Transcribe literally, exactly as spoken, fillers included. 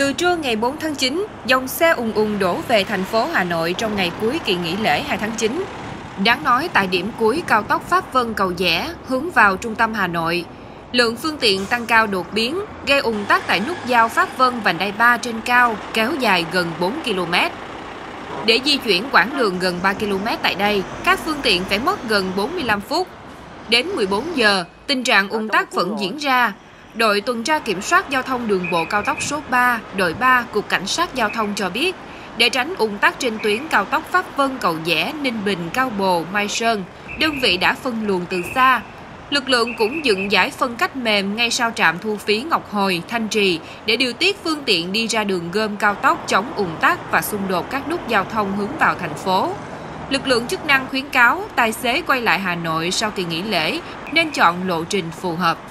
Từ trưa ngày bốn tháng chín, dòng xe ùn ùn đổ về thành phố Hà Nội trong ngày cuối kỳ nghỉ lễ hai tháng chín. Đáng nói tại điểm cuối cao tốc Pháp Vân - Cầu Giẽ hướng vào trung tâm Hà Nội, lượng phương tiện tăng cao đột biến, gây ùn tắc tại nút giao Pháp Vân - Vành đai ba trên cao kéo dài gần bốn ki lô mét. Để di chuyển quãng đường gần ba ki lô mét tại đây, các phương tiện phải mất gần bốn mươi lăm phút. Đến mười bốn giờ, tình trạng ùn tắc vẫn diễn ra. Đội tuần tra kiểm soát giao thông đường bộ cao tốc số ba, đội ba, Cục Cảnh sát Giao thông cho biết, để tránh ùn tắc trên tuyến cao tốc Pháp Vân - Cầu Giẽ, Ninh Bình - Cao Bồ - Mai Sơn, đơn vị đã phân luồng từ xa. Lực lượng cũng dựng giải phân cách mềm ngay sau trạm thu phí Ngọc Hồi, Thanh Trì để điều tiết phương tiện đi ra đường gom cao tốc chống ùn tắc và xung đột các nút giao thông hướng vào thành phố. Lực lượng chức năng khuyến cáo tài xế quay lại Hà Nội sau kỳ nghỉ lễ nên chọn lộ trình phù hợp.